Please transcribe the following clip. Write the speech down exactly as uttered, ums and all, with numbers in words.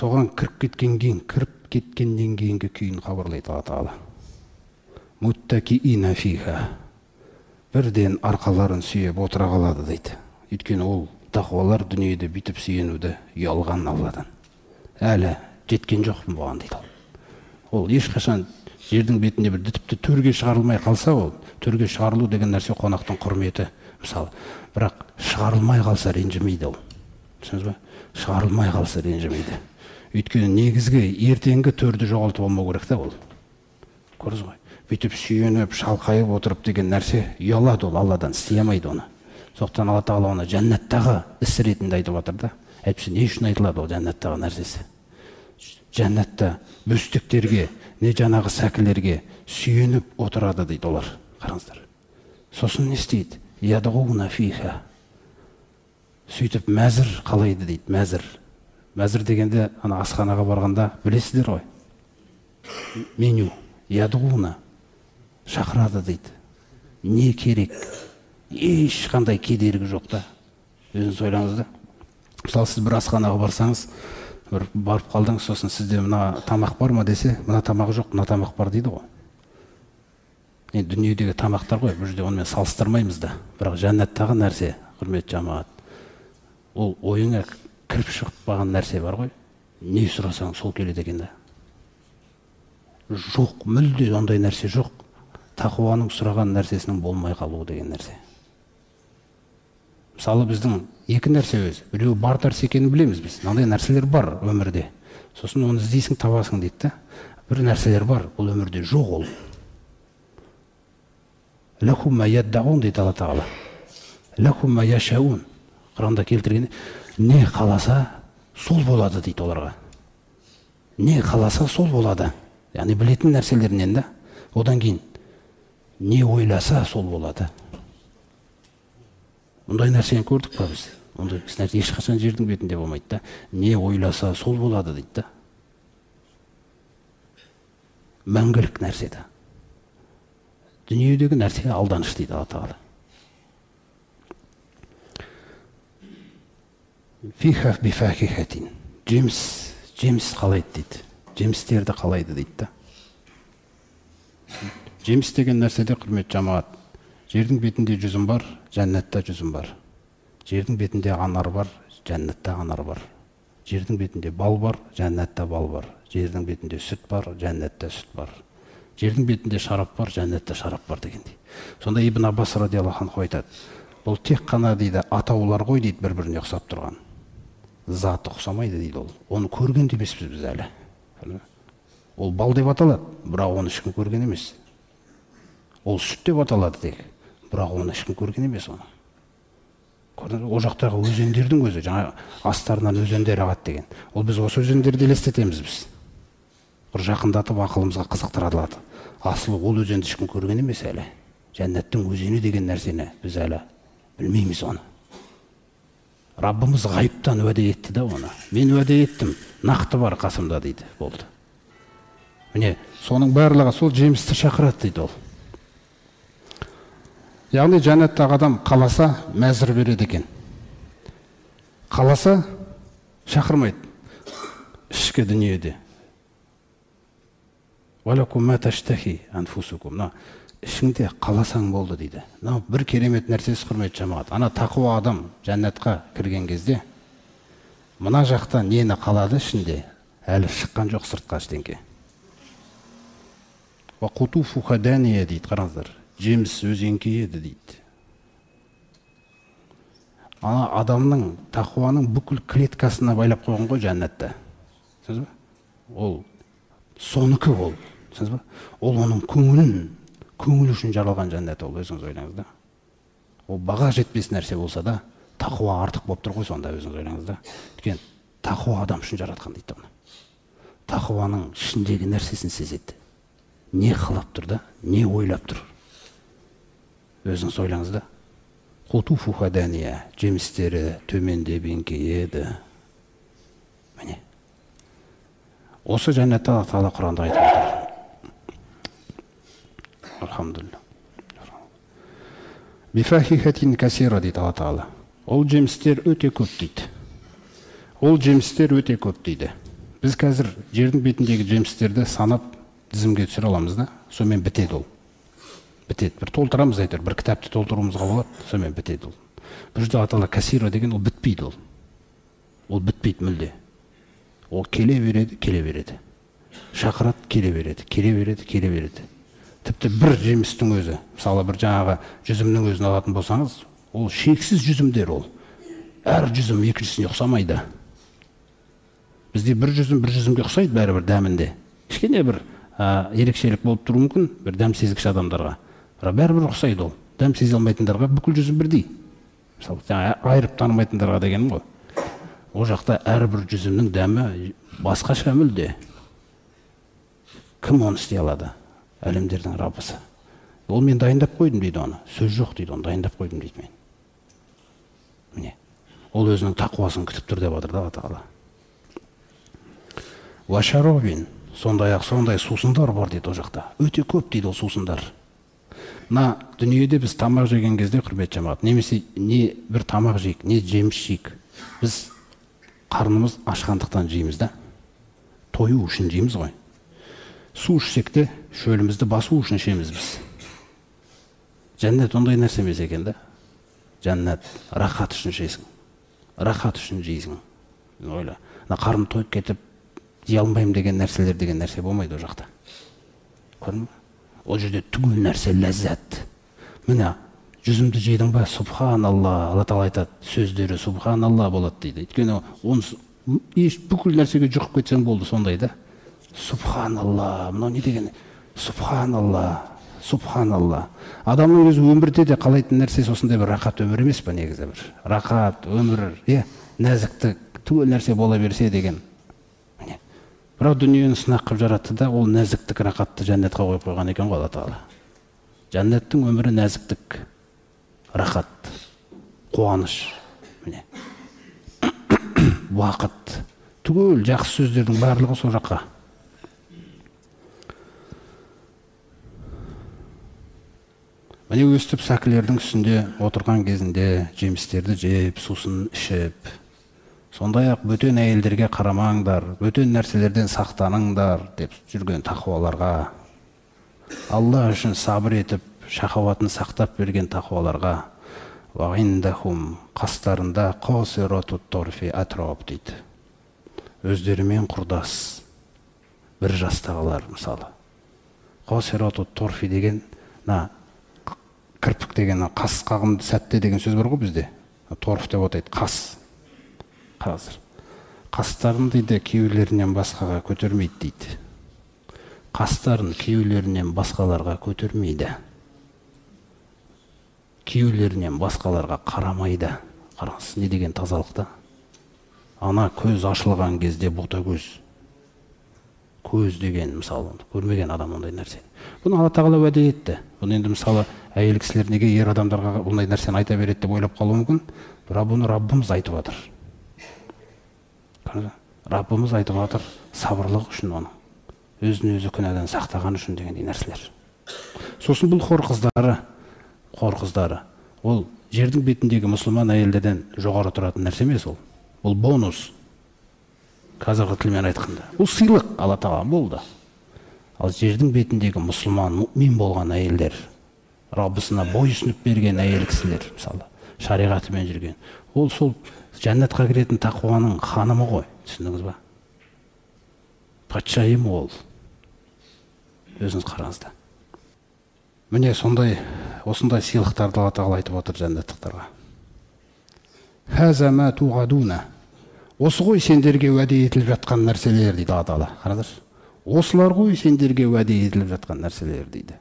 соған кіріп кеткенген, кіріп кеткеннен кейінгі күйін хабарлайды Алла Тағала. Муттакиина фиха. Бірден арқаларын сүйеп отыра қалады дейді. Өйткені ол тақуалар дүниеде бүйтіп сүйенуді ұялған Алладан. Әлі жеткен жоқпын бұған дейді. Ол ешқашан жердің бетінде бір дітіпті төрге шығарылмай қалса, ол төрге шығарылу деген нәрсе қонақтың құрметі, мысалы. Бірақ шығарылмай қалса ренжімейді ол. Түсініңіз бе? Шығарылмай қалса ренжімейді. Өйткені негізгі ертеңгі төрді жоғалтып алмау керек те ол. Көрдіңіз ғой. Бүйтіп сүйеніп, шалқайып отырып деген нәрсе ұялады ол, Алладан сыймайды оны. Соқтан Алла Тағала оны жәннаттағы іс ретінде айтып жатыр да. Әйтпесе не үшін айтылады ол жәннаттағы нәрсесі? Жәннатта бөстіктерге, не жаңағы сәкілерге сүйеніп отырады дейді олар. Қараңыздар. Сосын не істейді? Ядғуна фиха. Сөйтіп мәзір қалайды дейді, мәзір. Мәзір дегенде, ана асханаға барғанда, білесіздер ғой, меню, ядғуына шақырады дейді. Не керек, ешқандай кедергі жоқта. Өзіңіз ойлаңызды. Мысалы, сіз бір асханаға барсаңыз, бір барып қалдыңыз, сосын сізде мына тамақ бар ма десе, мына тамақ жоқ, мына тамақ бар дейді ғой. Енді дүниедегі тамақтар ғой, бұл жерде онымен салыстырмаймыз да. Бірақ жәннаттағы нәрсе, құрметті жамағат, ол ойыңа кіріп шықпаған нәрсе бар ғой, не сұрасаң сол келеді екен да. Жоқ, мүлде ондай нәрсе жоқ. Тақуаның сұраған нәрсесінің болмай қалуы деген нәрсе. Мысалы, біздің екі нәрсе өз, біреу бар нәрсе екенін білеміз біз. Мынандай нәрселер бар өмірде. Сосын оны іздейсің, табасың дейді. Бір нәрселер бар, ол өмірде жоқ ол. Ләхум ма яддаун дейді Алла Тағала. Ләхум ма яшауун. Құранда келтіргенде не қаласа сол болады дейді оларға. Не қаласа сол болады. Яғни білетін нәрселерінен да. Одан кейін не ойласа сол болады. Ондай нәрсені көрдік па біз? Ондай нәрсе ешқашан жердің бетінде болмайды да. Не ойласа сол болады дейді да. Мәңгілік нәрсе да. Дүниедегі нәрсе алданыш дейді Алла Тағала. Фиха бифакихатин. Жеміс, жеміс қалайды дейді. Жемістерді қалайды дейді. Жеміс деген нәрседе, құрметті жамағат, жердің бетінде жүзім бар, жәннатта жүзім бар. Жердің бетінде анар бар, жәннатта анар бар. Жердің бетінде бал бар, жәннатта бал бар. Жердің бетінде сүт бар, жәннатта сүт бар. Жердің бетінде шарап бар, жәннатта шарап бар дегендей. Сонда Ибн Аббас радиаллаху анху айтады. Бұл тек қана дейді, атаулар ғой дейді, бір-біріне ұқсап тұрған. Заты ұқсамайды дейді ол. Оны көрген де емес біз әлі. Ол бал деп аталады, бірақ оны ешкім көрген емес. Ол сүт деп аталады дейді, бірақ оны ешкім көрген емес оны. Ол жақтағы өзендердің өзі, жаңа астарынан өзендер ағады деген. Ол біз осы өзендерді елестетеміз біз. Бір жақындатып ақылымызға қызықтырады. Асылы ол өзенді ешкім көрген емес әлі. Жәннаттың өзені деген нәрсені біз әлі білмейміз оны. Раббымыз ғайыптан уәде етті да оны. Мен уәде еттім, нақты бар қасымда дейді, болды. Міне, соның барлығы сол жемісті шақырады дейді ол. Яғни жәннаттағы адам қаласа мәзір береді екен. Қаласа шақырмайды. Ішкі дүниеде. Валакум ма таштахи анфусукум. На, ішіңде қаласаң болды дейді. Бір керемет нәрсесі, құрметті жамағат. Ана тақуа адам жәннатқа кірген кезде мына жақта нені қалады ішінде, әлі шыққан жоқ сыртқа ештеңке. Ва қутуфуха дания дейді, қараңыздар. Жеміс өзеңкейеді дейді. Ана адамның, тақуаның бүкіл клеткасына байлап қойған ғой жәннатта. Сіз ба? Ол соныкі ол. Сіз ба? Ол оның көңілін, көңіл үшін жаралған жәннат ол, өзіңіз ойлаңызда. Ол баға жетпес нәрсе болса да, тақуа артық болып тұр ғой сонда, өзіңіз ойлаңызда. Өйткені тақуа адам үшін жаратқан дейді оны. Тақуаның ішіндегі нәрсесін сезеді. Не қалап тұр да, не ойлап тұр. Өзіңіз ойлаңызда. Қутуфуха дания, жемістері төменде беңкейеді. Міне. Осы жәннатта Алла Тағала Құранда айтып отыр. Алхамдулилла. Бифахихатин касира дейді Алла Тағала. Ол жемістер өте көп дейді. Ол жемістер өте көп дейді. Biz қазір жердің бетіндегі жемістерді санап тізімге түсіре аламыз да, сонымен бітеді ол. Бітеді. Бір толтырамыз әйтеуір, бір кітапты толтыруымызға болады, сонымен бітеді ол. Бұл жерде аталы кассира деген ол бітпейді ол. Ол бітпейді мүлде. Ол келе береді, келе береді. Шақырат келе береді, келе береді, келе береді. Тіпті бір жемістің өзі, мысалы бір жаңағы жүзімнің өзін алатын болсаңыз, ол шексіз жүзімдер ол. Әр жүзім екіншісіне ұқсамайды. Бізде бір жүзім бір жүзімге ұқсайды бәрібір дәмінде. Кішкене бір ерекшелік болып тұруы мүмкін бір дәм сезгіш адамдарға. Бірақ бәрібір ұқсайды ол. Дәм сезе алмайтындарға бүкіл жүзім бірдей. Мысалы, айырып танымайтындарға дегенім ғой. Ол жақта әрбір жүзімнің дәмі басқаша мүлде. Кім оны істей алады? Әлемдердің рабысы. Ол мен дайындап қойдым дейді оны. Сөз жоқ дейді оны, дайындап қойдым дейді мен. Міне. Ол өзінің тақуасын күтіп тұр деп отыр да Алла. Вашаровин, сондай-ақ сондай сусындар бар дейді ол жақта. Өте көп дейді ол сусындар. На, дүниеде біз тамақ жеген кезде құрмет жамағат. Немесе не бір тамақ жейік, не жеміс жейік. Біз қарнымыз ашқандықтан жейміз да. Тойу үшін жейміз ғой. Су ішсек те шөлімізді басу үшін ішеміз біз. Жәннат ондай нәрсе емес екен да. Жәннат рахат үшін жейсің. Рахат үшін жейсің. Ойла, на қарным тойып кетіп дей алмаймын деген нәрселер деген нәрсе болмайды ол жақта. Көрдің ба? Ол жерде түгіл нәрсе ләззат. Міне, жүзімді жейдің ба? Субханалла, Алла Тағала айтады, сөздері субханалла болады дейді. Өйткені бүкіл нәрсеге жұқып кетсең болды сондай да. Субханалла, мынау не деген? Субханалла, субханалла. Адамның өзі өмірде де қалайтын нәрсе осындай бір рақат өмір емес пе негізі бір? Рақат, өмір, е, нәзіктік, түгіл нәрсе бола берсе деген. Бірақ дүниені сынақ қып жаратты да, ол нәзіктік рақатты жәннетқа қойып қойған екен ғой Алла Тағала. Жәннеттің өмірі нәзіктік, рақат, қуаныш, міне, уақыт, түгел жақсы сөздердің барлығы сол жаққа. Міне өстіп сәкілердің үстінде отырған кезінде жемістерді жеп, сусын ішіп, сондай-ақ бөтен әйелдерге қарамаңдар, бөтен нәрселерден сақтаныңдар деп жүрген тақуаларға, Алла үшін сабыр етіп, шахауатын сақтап берген тақуаларға, «Вағиндахум» қастарында «Қосиратут торфи атрауп» дейді. Өздерімен құрдас, бір жастағалар мысалы. «Қосиратут торфи» деген, кірпік деген, қас қағымды сәтте деген сөз бар ғой бізде. Торф деп отайды, қас. Қазір. Қастарын дейді кеулерінен басқаға көтермейді дейді. Қастарын кеулерінен басқаларға көтермейді. Кеулерінен басқаларға қарамайды. Қараңыз, не деген тазалықта? Ана көз ашылған кезде бота көз. Көз деген мысалы, көрмеген адам ондай нәрсені. Бұны Алла Тағала уәде етті. Бұны енді мысалы, әйел кісілер неге ер адамдарға ондай нәрсені айта береді деп ойлап қалуы мүмкін. Бірақ бұны Раббымыз айтып жатыр. Раббымыз айтып жатыр сабырлық үшін оны. Өзін өзі күнәдан сақтаған үшін дегендей нәрселер. Сосын бұл хор қыздары, хор қыздары. Ол жердің бетіндегі мұсылман әйелдерден жоғары тұратын нәрсе емес ол. Бұл бонус. Қазіргі тілмен айтқанда. Бұл сыйлық Алла Тағала болды. Ал жердің бетіндегі мұсылман, мүмин болған әйелдер, Раббысына бойұсынып берген әйел кісілер, мысалы, шариғатымен жүрген. Ол сол жәннатқа кіретін тақуаның ханымы ғой, түсіндіңіз ба? Патшайым ол. Өзіңіз қараңызда. Міне сондай, осындай сыйлықтарды Алла Тағала айтып отыр жәннаттықтарға. «Хаза ма туғадуна». Осы ғой сендерге уәде етіліп жатқан нәрселер дейді Алла Тағала. Қараңыздар. Осылар ғой сендерге уәде етіліп жатқан нәрселер дейді.